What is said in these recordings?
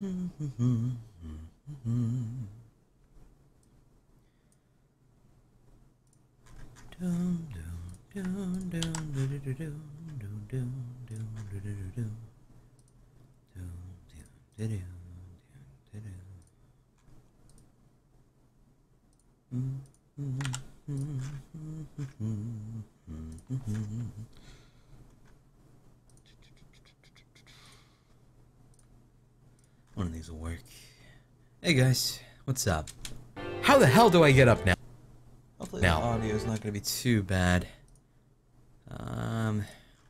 One of these will work. Hey guys, what's up? How the hell do I get up now? Hopefully the audio is not going to be too bad.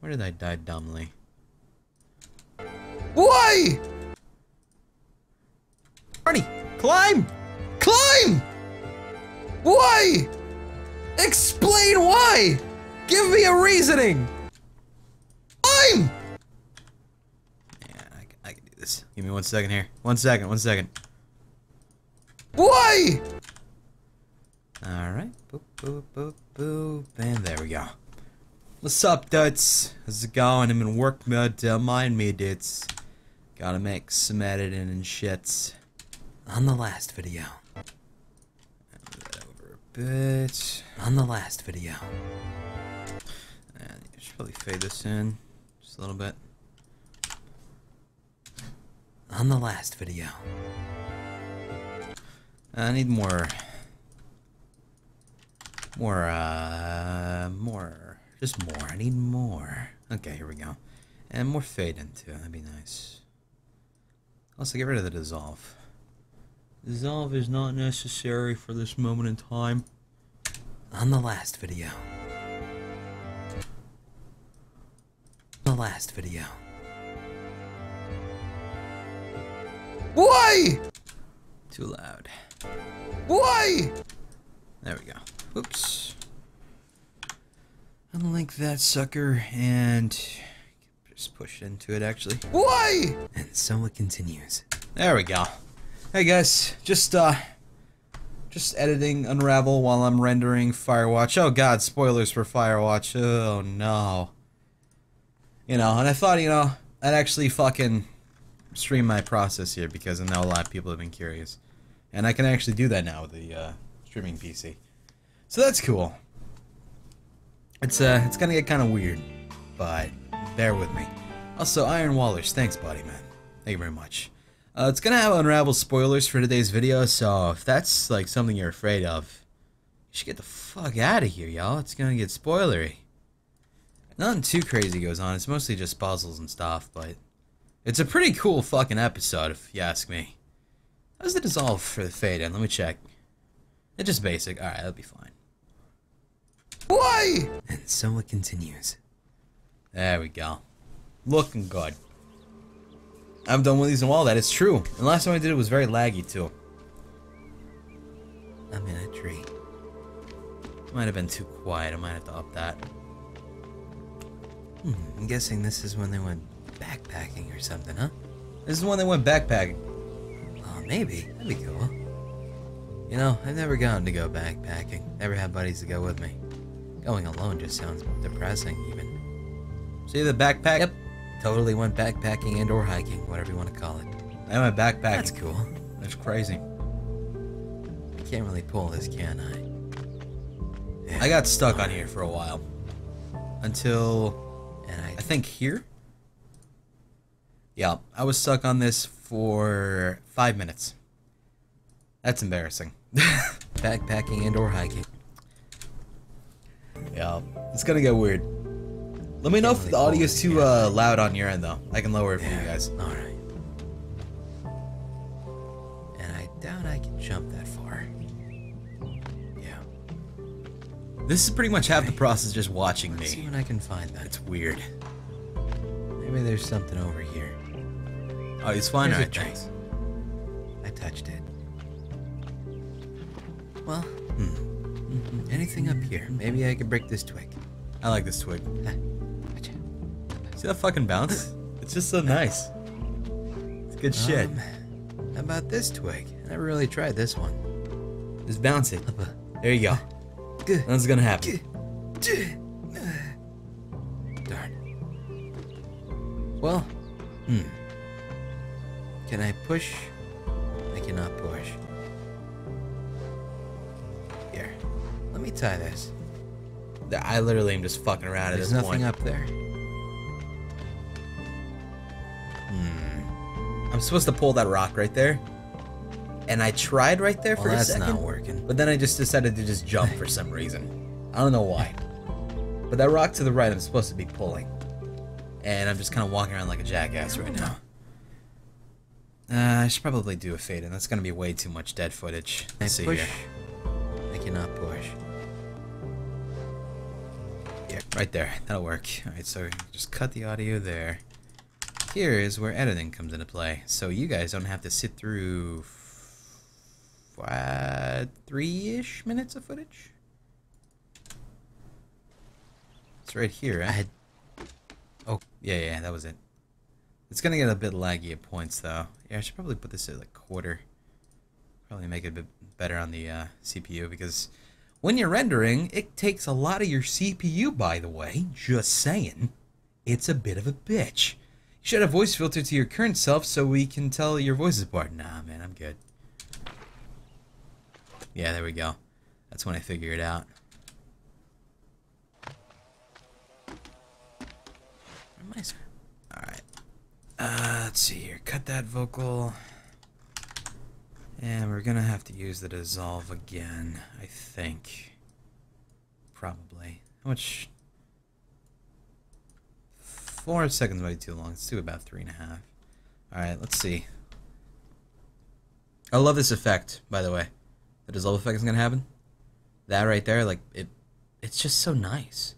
Where did I die dumbly? Why? Arnie, climb! Climb! Why? Explain why! Give me a reasoning! Climb! Give me 1 second here. 1 second. Why? Alright. Boop, boop, boop, boop. And there we go. What's up, dudes? How's it going? I'm in work mode. Don't mind me, dudes. Gotta make some editing and shits. On the last video. Move that over a bit. On the last video. And you should probably fade this in. Just a little bit. On the last video. I need more. I need more. Okay, here we go. And more fade into it. That'd be nice. Also, get rid of the dissolve. Dissolve is not necessary for this moment in time. On the last video. The last video. Why? Too loud. Why? There we go. Oops. Unlink that sucker and just push into it actually. Why? And so it continues. There we go. Hey guys, just editing Unravel while I'm rendering Firewatch. Oh god, spoilers for Firewatch. Oh no. You know, and I thought, you know, I'd actually fucking stream my process here because I know a lot of people have been curious, and I can actually do that now with the streaming PC, so that's cool. It's gonna get kind of weird, but bear with me. Also, Iron Wallers, thanks, buddy, man. Thank you very much. It's gonna have Unravel spoilers for today's video, so if that's like something you're afraid of, you should get the fuck out of here, y'all. It's gonna get spoilery. Nothing too crazy goes on. It's mostly just puzzles and stuff, but. It's a pretty cool fucking episode, if you ask me. How's the dissolve for the fade in? Let me check. It's just basic. Alright, that'll be fine. Why? And so it continues. There we go. Looking good. I'm done with these and all that. It's true. And last time I did it was very laggy, too. I'm in a tree. Might have been too quiet. I might have to up that. I'm guessing this is when they went backpacking or something, huh? This is when they went backpacking. Oh, maybe. That'd be cool. You know, I've never gotten to go backpacking. Never had buddies to go with me. Going alone just sounds depressing, even. See the backpack? Yep. Totally went backpacking and or hiking, whatever you want to call it. I went backpacking. That's cool. That's crazy. I can't really pull this, can I? Yeah. I got stuck on here for a while. Until... and I think here? Yeah, I was stuck on this for 5 minutes. That's embarrassing. Backpacking and or hiking. Yeah, it's gonna get weird. Let me know if the audio is too loud on your end, though. I can lower it for you guys. Alright. And I doubt I can jump that far. Yeah. This is pretty much half the process just watching me. Let's see when I can find that. It's weird. Maybe there's something over here. Oh, it's fine. Right, thanks. I touched it. Well, anything up here? Maybe I can break this twig. I like this twig. Gotcha. See that fucking bounce? It's just so nice. It's good shit. How about this twig? I never really tried this one. Just bounce it. There you go. Nothing's gonna happen. Darn. Well, Can I push? I cannot push. Here. Let me tie this. I literally am just fucking around at this point. There's nothing up there. I'm supposed to pull that rock right there. And I tried right there for a second. That's not working. But then I just decided to just jump for some reason. I don't know why. But that rock to the right I'm supposed to be pulling. And I'm just kind of walking around like a jackass right now. I should probably do a fade in. That's going to be way too much dead footage. Let's see here. I cannot push. Yeah, right there. That'll work. Alright, so just cut the audio there. Here is where editing comes into play. So you guys don't have to sit through 3-ish minutes of footage? It's right here. Oh, yeah, that was it. It's gonna get a bit laggy at points, though. Yeah, I should probably put this at like quarter. Probably make it a bit better on the CPU, because when you're rendering, it takes a lot of your CPU, by the way. Just saying. It's a bit of a bitch. You should have voice filter to your current self so we can tell your voices apart. Nah, man, I'm good. Yeah, there we go. That's when I figure it out. Alright. Let's see here. Cut that vocal. And we're gonna have to use the dissolve again, I think. Probably. How much? 4 seconds might be too long. Let's do about 3.5. Alright, let's see. I love this effect, by the way. The dissolve effect is gonna happen. That right there, like, it's just so nice.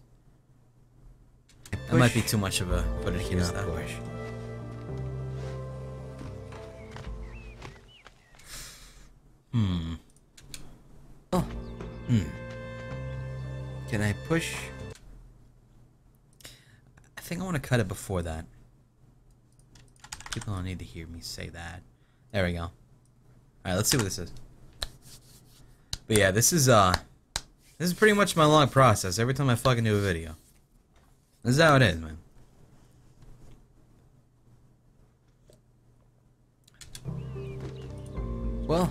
That might be too much of a footage here. Can I push? I think I want to cut it before that. People don't need to hear me say that. There we go. All right, let's see what this is. But yeah, this is pretty much my long process. Every time I fucking do a video. This is how it is, man. Well,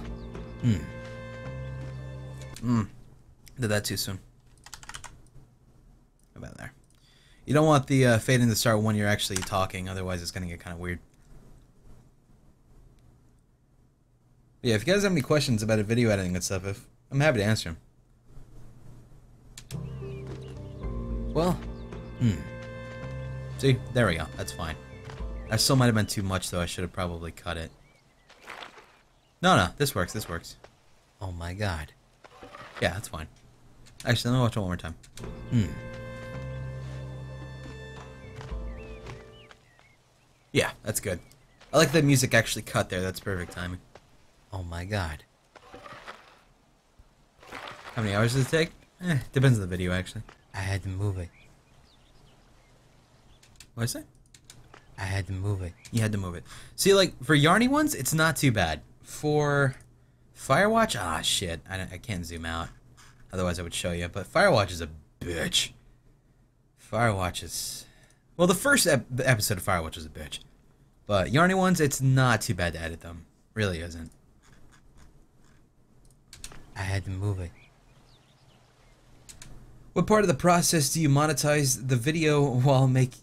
did that too soon. How about there? You don't want the fade in to start when you're actually talking, otherwise it's gonna get kind of weird. But yeah, if you guys have any questions about video editing and stuff, I'm happy to answer them. Well. See? There we go. That's fine. That still might have been too much, though. I should have probably cut it. No. This works. This works. Oh, my God. Yeah, that's fine. Actually, let me watch it one more time. Yeah, that's good. I like the music actually cut there. That's perfect timing. Oh, my God. How many hours does it take? Depends on the video, actually. I had to move it. What did I say? I had to move it. You had to move it. See, like, for Yarny ones, it's not too bad. For Firewatch, shit. I can't zoom out. Otherwise, I would show you. But Firewatch is a bitch. Firewatch is... Well, the first episode of Firewatch was a bitch. But Yarny ones, it's not too bad to edit them. Really isn't. I had to move it. What part of the process do you monetize the video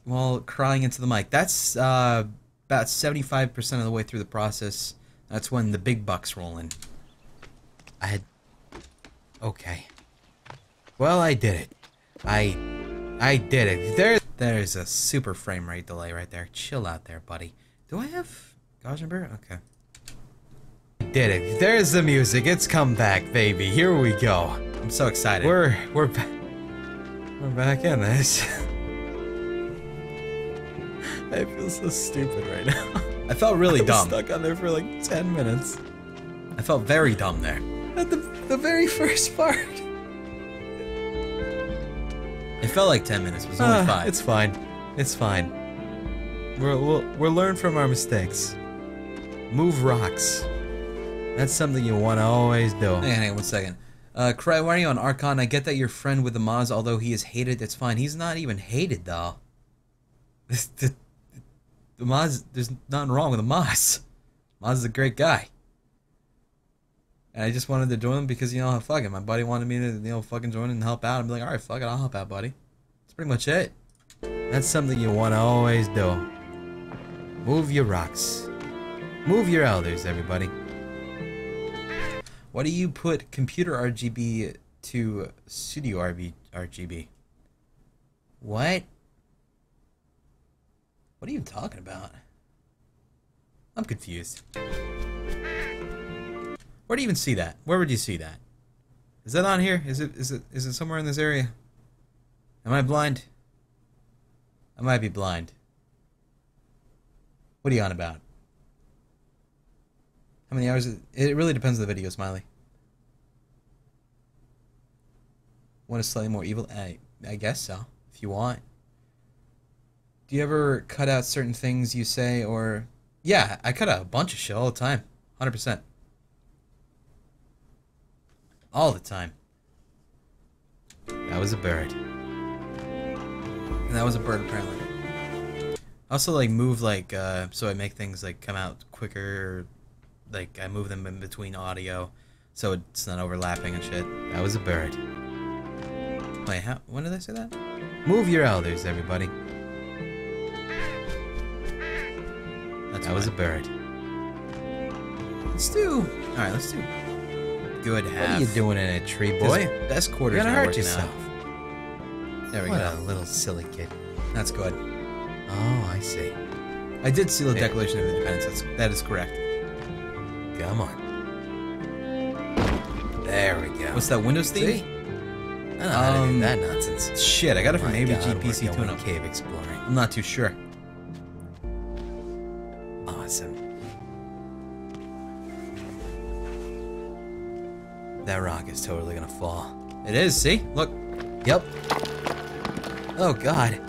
while crying into the mic? That's about 75% of the way through the process. That's when the big bucks roll in. Okay. Well, I did it. I did it. There's a super frame rate delay right there. Chill out there, buddy. Do I have Goshenberg? Okay. I did it. There's the music. It's come back, baby. Here we go. I'm so excited. We're back. We're back in this. I feel so stupid right now. I felt really dumb. I was stuck on there for like 10 minutes. I felt very dumb there. At the very first part. It felt like 10 minutes. It was only 5. It's fine. It's fine. We'll learn from our mistakes. Move rocks. That's something you want to always do. Hang on, one second. Cry, why are you on Archon? I get that you're friend with the Maz, although he is hated, that's fine. He's not even hated, though. The Maz, there's nothing wrong with the Maz. Maz is a great guy. And I just wanted to join him because, you know, fuck it. My buddy wanted me to, you know, fucking join and help out. I'd be like, alright, fuck it, I'll help out, buddy. That's pretty much it. That's something you want to always do. Move your rocks. Move your elders, everybody. Why do you put computer RGB to studio RGB? What? What are you talking about? I'm confused. Where do you even see that? Where would you see that? Is that on here? Is it somewhere in this area? Am I blind? I might be blind. What are you on about? How many hours? It really depends on the video, Smiley. Want a slightly more evil? I guess so, if you want. Do you ever cut out certain things you say, or... Yeah, I cut out a bunch of shit all the time. 100%. All the time. That was a bird. And that was a bird, apparently. I also, like, move, like, so I make things, like, come out quicker. Like, I move them in between audio, so it's not overlapping and shit. That was a bird. Wait, how? When did I say that? Move your elders, everybody. That was a bird. Let's do... Alright, let's do... Good half. What are you doing in a tree, boy? This best quarters not working yourself. Out. There we what go. What a little silly kid. That's good. Oh, I see. I did seal the Declaration of Independence. That is correct. Come on. There we go. What's that Windows theme? I don't know how to do that nonsense. Shit, I got it from ABG PC Tune-Up. Cave exploring. I'm not too sure. That rock is totally gonna fall. It is, see? Look. Yep. Oh god.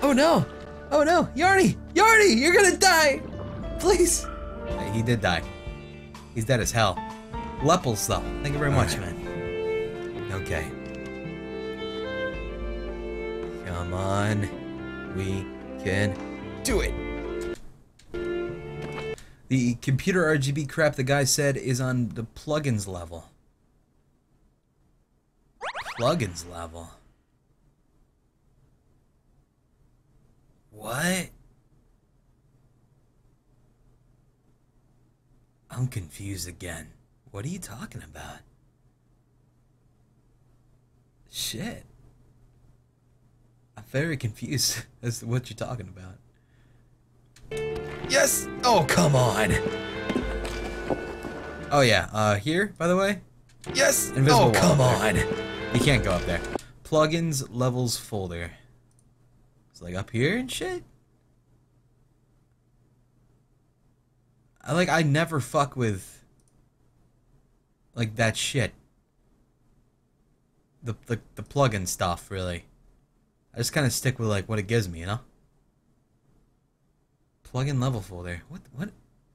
Oh no! Oh no! Yarny! Yarny! You're gonna die! Please! He did die. He's dead as hell. Lepples though. Thank you very much, man. Okay. Come on. We can do it! The computer RGB crap the guy said is on the plugins level. Plugins level. What? I'm confused again. What are you talking about? Shit. I'm very confused as to what you're talking about. Yes! Oh, come on! Oh, yeah. Here, by the way? Yes! Invisible wall. Oh, come on! You can't go up there. Plugins, levels, folder. It's like up here and shit? I never fuck with... Like, that shit. The plugin stuff, really. I just kind of stick with, like, what it gives me, you know? Plugin level folder. What?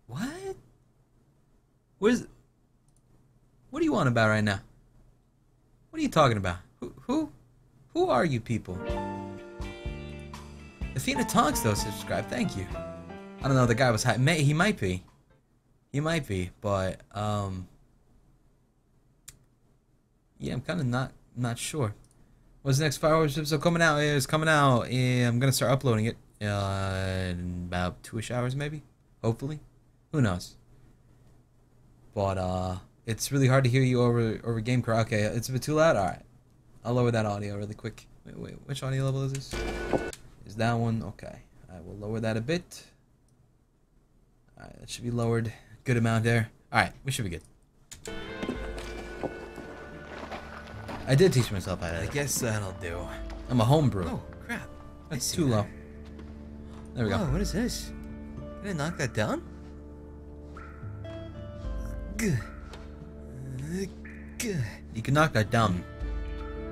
What are you on about right now? What are you talking about? Who are you people? Athena Tonks though subscribed. Thank you. I don't know. The guy was high. He might be. He might be. But yeah, I'm kind of not sure. What's the next fireworks episode coming out? It's coming out. Yeah, I'm gonna start uploading it. In about 2-ish hours, maybe? Hopefully? Who knows? But, it's really hard to hear you over GameCore. Okay, it's a bit too loud? Alright. I'll lower that audio really quick. Wait, which audio level is this? Is that one? Okay. I will lower that a bit. Alright, that should be lowered. Good amount there. Alright, we should be good. I did teach myself how to edit. I guess that'll do. I'm a homebrew. Oh, crap. That's too low. There we go. Oh, what is this? Can I knock that down? You can knock that down.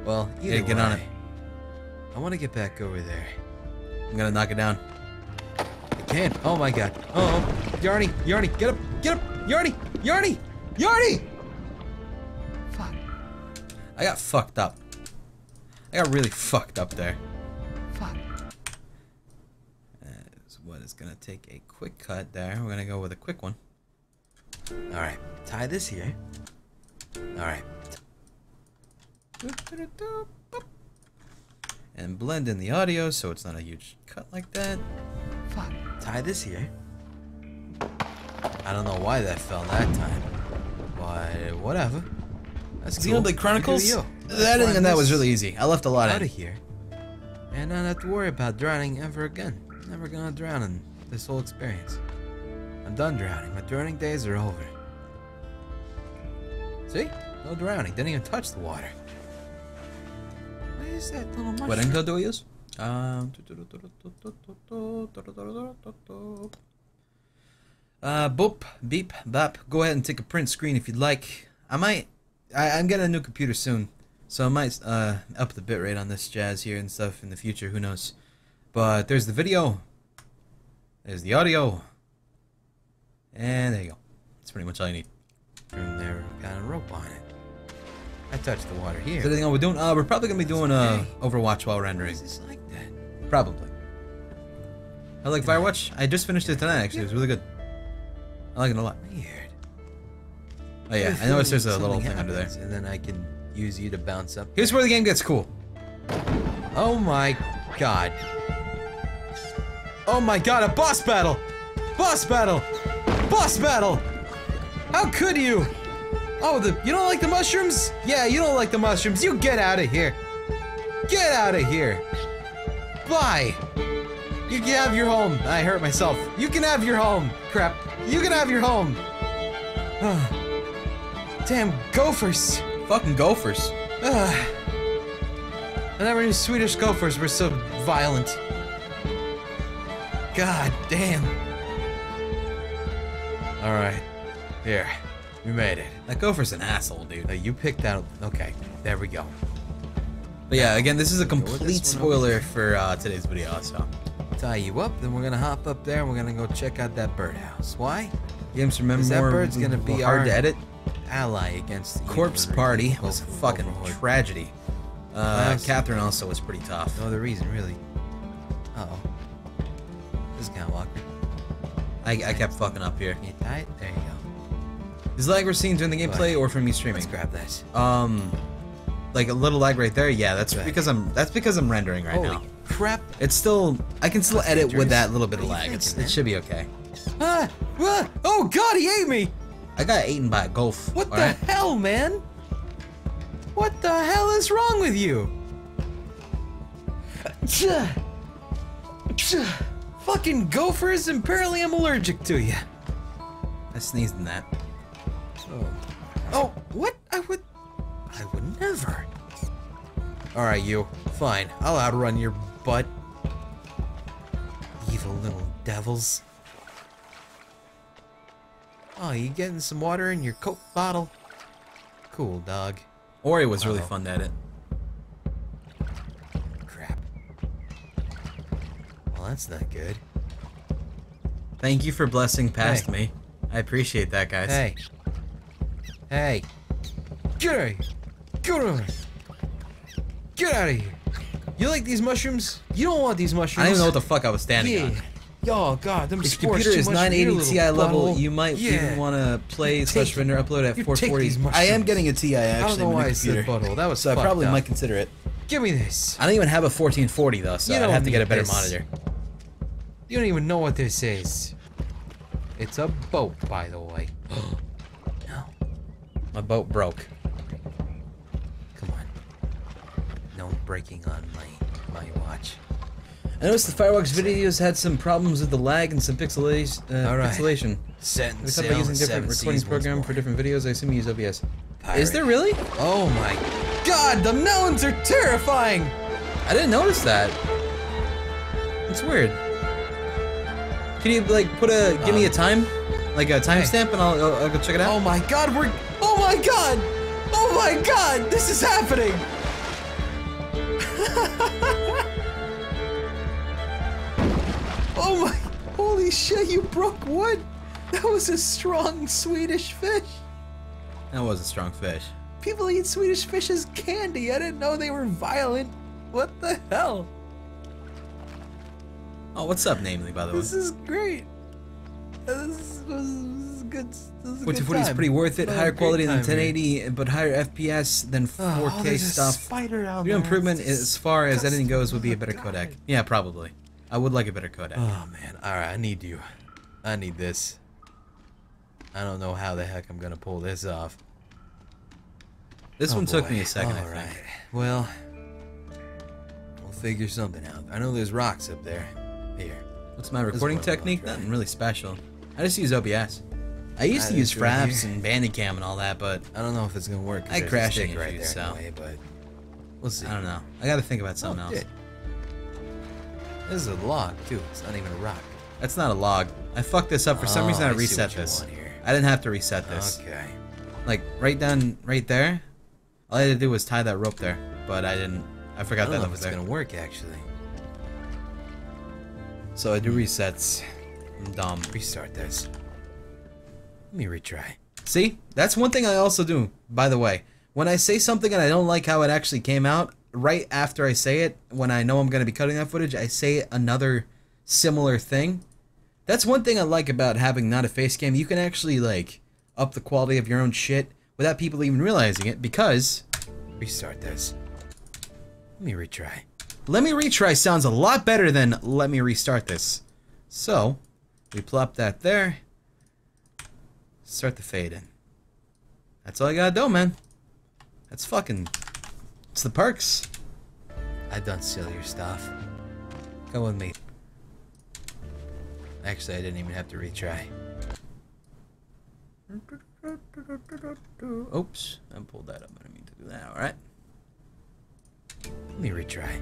Well, either way, get on it. I want to get back over there. I'm gonna knock it down. I can't. Oh my god. Oh, Yarny, Yarny, get up, get up, Yarny, Yarny, Yarny. Fuck. I got fucked up. I got really fucked up there. Fuck. What is going to take a quick cut there. We're going to go with a quick one. All right, tie this here. All right. And blend in the audio so it's not a huge cut like that. Fuck. Tie this here. I don't know why that fell that time, but whatever. That's Xenoblade cool. Chronicles? That and that was really easy. I left a lot out of here. And I don't have to worry about drowning ever again. I'm never gonna drown in this whole experience. I'm done drowning. My drowning days are over. See? No drowning. Didn't even touch the water. What is that little mushroom? What angle do we use? Boop, beep, bop. Go ahead and take a print screen if you'd like. I'm getting a new computer soon, so I might up the bitrate on this jazz here and stuff in the future. Who knows? But there's the video. There's the audio. And there you go. That's pretty much all you need. From there, we've got a rope on it. I touched the water here. Is there anything we're doing? We're probably going to be doing Overwatch while rendering. Is this like that? Probably. I like Firewatch. I just finished it tonight, actually. It was really good. I like it a lot. Weird. Oh yeah, I noticed there's a little thing under there. And then I can use you to bounce up. Here's where the game gets cool. Oh my god. Oh my god, a boss battle! Boss battle! Boss battle! How could you? Oh, you don't like the mushrooms? Yeah, you don't like the mushrooms. You get out of here. Get out of here. Bye. You can have your home. I hurt myself. You can have your home. Crap. You can have your home. Damn gophers. Fucking gophers. I never knew Swedish gophers were so violent. God damn. Alright. Here. We made it. That gopher's an asshole, dude. You picked out... Okay. There we go. But yeah, again, this is a complete spoiler for today's video, so... Tie you up, then we're gonna hop up there and we're gonna go check out that birdhouse. Why? Games remember that bird's gonna be hard to edit. Ally against the corpse party was a fucking tragedy. Catherine also was pretty tough. No other reason, really. Uh oh. This is kind of awkward. I kept fucking up here. You died? There you go. Is lag we're seeing during the gameplay or from me streaming? Let's grab that. Like a little lag right there. Yeah, that's because I'm rendering right now. Crap. It's still, I can still edit with that little bit of lag. It should be okay. Oh god, he ate me! I got eaten by a golf. What the hell, man? What the hell is wrong with you? Fucking gophers, and apparently I'm allergic to you. I sneezed in that. Oh, what? I would never. Alright, you. Fine. I'll outrun your butt. Evil little devils. Oh, you getting some water in your Coke bottle? Cool, dog. Ori was really fun at it. Crap. Well, that's not good. Thank you for blessing past me. I appreciate that, guys. Hey. Hey. Get out of here. Get out of here. Get out of here! You like these mushrooms? You don't want these mushrooms. I don't even know what the fuck I was standing on. Oh god, them sports. If your computer is 980 Ti level, you might even want to play slash render upload at 440. I am getting a Ti actually. I don't know why I said butthole. That was so. I probably might consider it. Give me this. I don't even have a 1440 though, so I'd have to get a better monitor. You don't even know what this is. It's a boat, by the way. No, my boat broke. Breaking on my watch. I noticed the Firewalks videos had some problems with the lag and some pixelation. We thought about using different recording program for different videos. I assume you use OBS. Pirate. Is there really? Oh my god, the melons are terrifying! I didn't notice that. It's weird. Can you like put a give me a time? Like a timestamp and I'll go check it out? Oh my god, we're oh my god, this is happening! Oh my, holy shit, you broke wood! That was a strong Swedish fish! That was a strong fish. People eat Swedish fish as candy, I didn't know they were violent. What the hell? Oh, what's up, Namely, by the way? This is great. This is good. 1440 is pretty worth it. Higher quality than 1080, but higher FPS than 4K stuff. Your improvement as far as editing goes would be a better codec. Yeah, probably. I would like a better codec. Oh man, alright, I need you. I need this. I don't know how the heck I'm gonna pull this off. This one took me a second, I think. Well, we'll figure something out. I know there's rocks up there. Here. What's my recording technique? Nothing really special. I just use OBS. I used to use Fraps and Bandicam and all that, but I don't know if it's gonna work. I crashed it right there, so anyway, but we'll see. I don't know. I gotta think about something else. This is a log too. It's not even a rock. That's not a log. I fucked this up for some reason. I reset this. I didn't have to reset this. Okay. Like right down, right there. All I had to do was tie that rope there, but I didn't. I forgot that was there. I don't know if it's gonna work actually. So I do resets. I'm dumb. Restart this. Let me retry. See? That's one thing I also do, by the way. When I say something and I don't like how it actually came out, right after I say it, when I know I'm going to be cutting that footage, I say another similar thing. That's one thing I like about having not a face cam. You can actually, like, up the quality of your own shit without people even realizing it, because... Restart this. Let me retry. Let me retry sounds a lot better than let me restart this. So, we plop that there. Start the fade in. That's all I gotta do, man. That's fucking... It's the perks. I've done sillier stuff. Go with me. Actually, I didn't even have to retry. Oops. I pulled that up. I didn't mean to do that. Alright. Let me retry.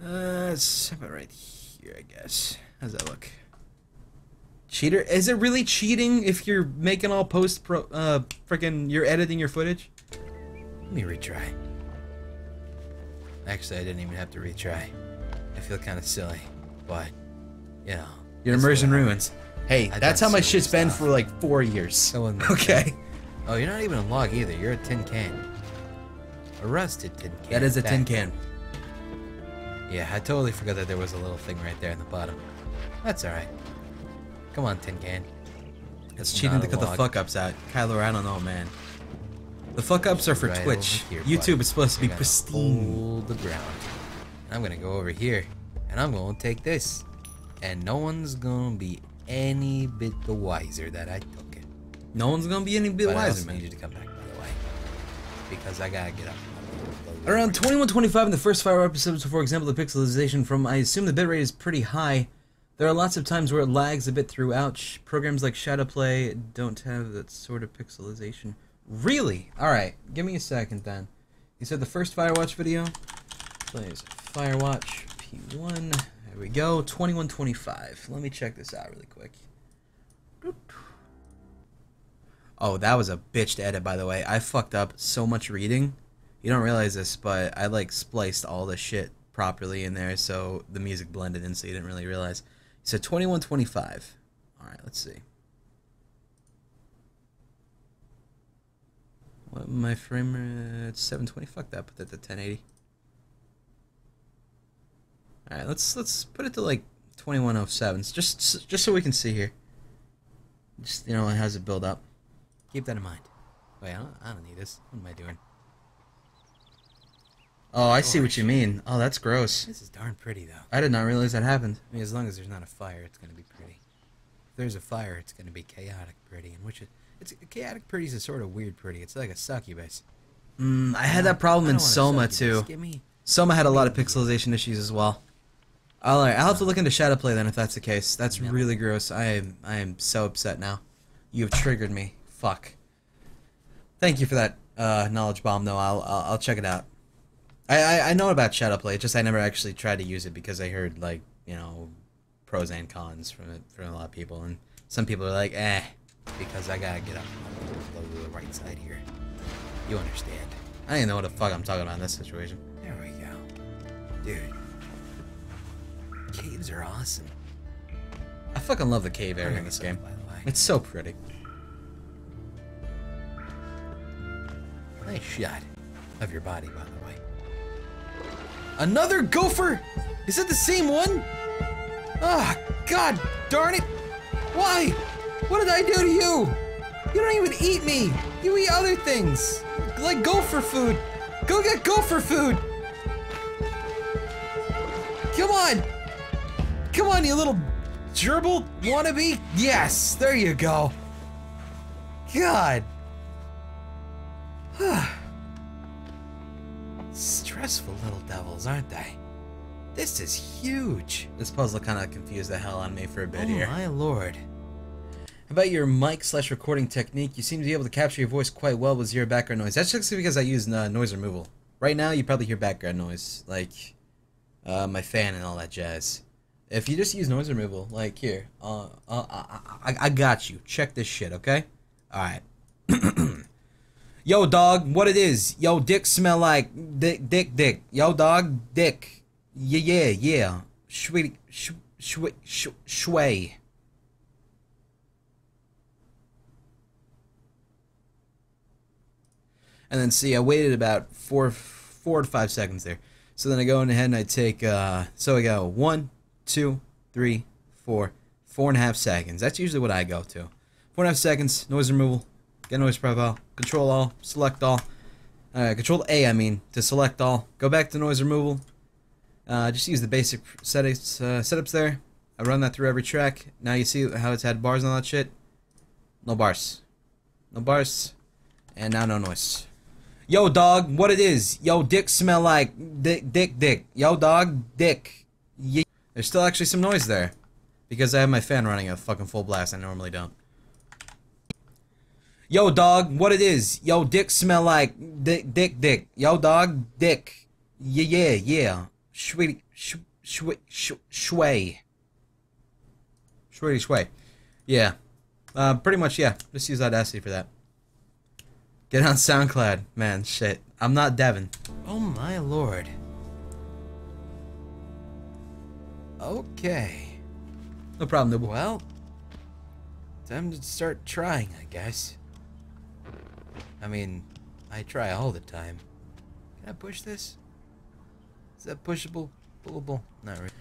It's about right here, I guess. How's that look? Cheater? Is it really cheating if you're making all post-pro, frickin' you're editing your footage? Let me retry. Actually, I didn't even have to retry. I feel kind of silly, but, you know. Your immersion ruins. Hey, that's how my shit's been for like 4 years. Okay. Oh, you're not even a log either. You're a tin can. A rusted tin can. That is a tin can. Yeah, I totally forgot that there was a little thing right there in the bottom. That's alright. Come on, tin can. That's cheating to cut the fuck-ups out. Kyler, I don't know, man. The fuck-ups are for Twitch. YouTube is supposed to be pristine. Hold the ground. And I'm gonna go over here, and I'm gonna take this. And no one's gonna be any bit the wiser that I took it. No one's gonna be any bit wiser, man. I need you to come back, by the way. Because I gotta get up. Around 2125 in the first 5 episodes, for example, the pixelization from, I assume the bitrate is pretty high. There are lots of times where it lags a bit throughout. Programs like Shadowplay don't have that sort of pixelization. Really? Alright, give me a second then. You said the first Firewatch video? Plays Firewatch P1. There we go, 2125. Let me check this out really quick. Oh, that was a bitch to edit, by the way. I fucked up so much reading. You don't realize this, but I like spliced all the shit properly in there, so the music blended in, so you didn't really realize. So 2125. Alright, let's see. What my frame rate? It's 720. Fuck that, put that to 1080. Alright, let's put it to like 2107. Just so we can see here. Just, you know, it has it build up. Keep that in mind. Wait, I don't need this. What am I doing? Oh, I see what you mean. Oh, that's gross. This is darn pretty though. I did not realize that happened. I mean, as long as there's not a fire, it's gonna be pretty. If there's a fire, it's gonna be chaotic pretty, and which it's chaotic pretty is a sort of weird pretty. It's like a succubus. I had that problem in Soma too. Soma had a lot of pixelization issues as well. Alright, I'll have to look into Shadowplay then if that's the case. That's really gross. I am so upset now. You have triggered me. Fuck. Thank you for that knowledge bomb though. I'll check it out. I know about Shadowplay, it's just I never actually tried to use it because I heard, like, you know, pros and cons from it, from a lot of people, and some people are like, eh, because I gotta get up to the right side here. You understand. I don't even know what the fuck I'm talking about in this situation. There we go. Dude. Caves are awesome. I fucking love the cave area in this game. It's so pretty. Nice shot of your body, by the way. Another gopher? Is it the same one? Ah, god darn it! Why? What did I do to you? You don't even eat me! You eat other things! Like gopher food! Go get gopher food! Come on! Come on, you little gerbil wannabe! Yes! There you go! God! Stressful little devils, aren't they? This is huge! This puzzle kind of confused the hell out of me for a bit here. Oh my lord. About your mic/recording technique, you seem to be able to capture your voice quite well with zero background noise. That's just because I use noise removal. Right now, you probably hear background noise, like my fan and all that jazz. If you just use noise removal, like here, I got you. Check this shit, okay? Alright. Yo, dog, what it is? Yo, dick smell like dick. Yo, dog, dick. Yeah. Shway. And then see, I waited about four to five seconds there. So then I go in ahead and I take, so I go 1, 2, 3, 4, 4.5 seconds. That's usually what I go to. 4.5 seconds, noise removal, get noise profile, control all, select all, control A I mean, to select all, go back to noise removal, just use the basic setups there. I run that through every track. Now you see how it's had bars and all that shit? No bars. No bars, and now no noise. Yo, dog, what it is? Yo, dick smell like dick. Yo, dog, dick. Yeah. There's still actually some noise there, because I have my fan running at fucking full blast. I normally don't. Yo, dog, what it is? Yo, dick smell like dick. Yo, dog, dick. Yeah. Shway. Yeah. Pretty much, yeah. Just use Audacity for that. Get on SoundCloud, man, shit. I'm not Devin. Oh my lord. Okay. No problem, Nibble. Well, time to start trying, I guess. I mean, I try all the time. Can I push this? Is that pushable? Pullable? Not really.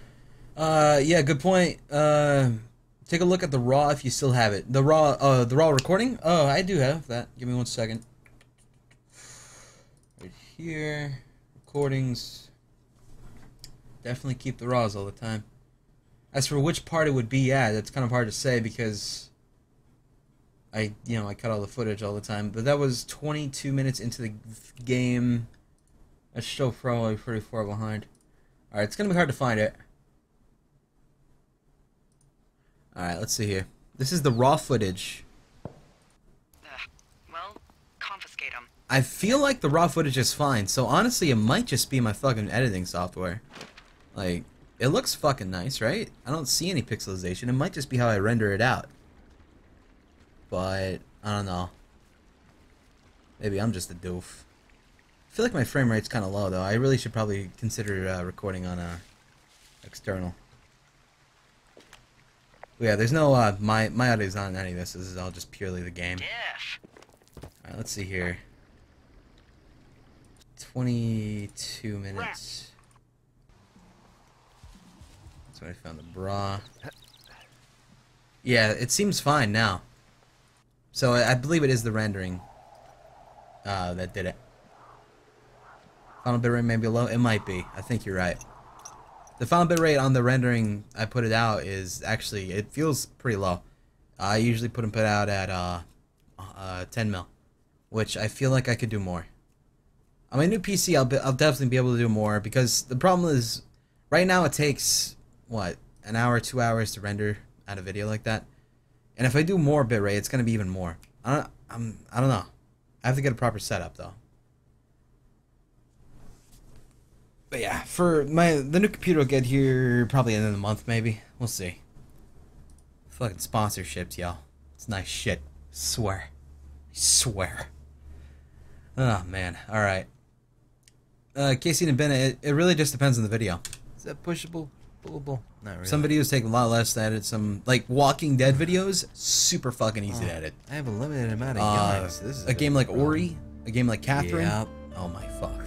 Yeah, good point. Take a look at the raw if you still have it. The raw recording? Oh, I do have that. Give me one second. Right here, recordings. Definitely keep the raws all the time. As for which part it would be at, that's kind of hard to say because I cut all the footage all the time. But that was 22 minutes into the game. That's still probably pretty far behind. All right, it's gonna be hard to find it. All right, let's see here. This is the raw footage. Well, confiscate them. I feel like the raw footage is fine, so honestly, it might just be my fucking editing software. Like, it looks fucking nice, right? I don't see any pixelization. It might just be how I render it out. But, I don't know. Maybe I'm just a doof. I feel like my frame rate's kind of low, though. I really should probably consider recording on external. Yeah, there's no, my audio's not on any of this. This is all just purely the game. Yeah. Alright, let's see here. 22 minutes. That's when I found the bra. Yeah, it seems fine now. So I believe it is the rendering that did it. Final bitrate may be low. It might be. I think you're right. The final bitrate on the rendering I put it out is actually, it feels pretty low. I usually put out at 10 mil, which I feel like I could do more. On my new PC, I'll definitely be able to do more because the problem is, right now it takes, what, an hour, 2 hours to render out a video like that. And if I do more bitrate, it's going to be even more. I don't know. I have to get a proper setup though. But yeah, for the new computer will get here probably end of the month, maybe. We'll see. Fucking sponsorships, y'all. It's nice shit. Swear. I swear. Oh, man. Alright. Casey and Bennett, it really just depends on the video. Is that pushable? Pullable? Not really. Some videos take a lot less to edit. Some, like, Walking Dead videos, super fucking easy to edit. I have a limited amount of games. This is a game like Ori, a game like Catherine. Yeah. Oh my fuck.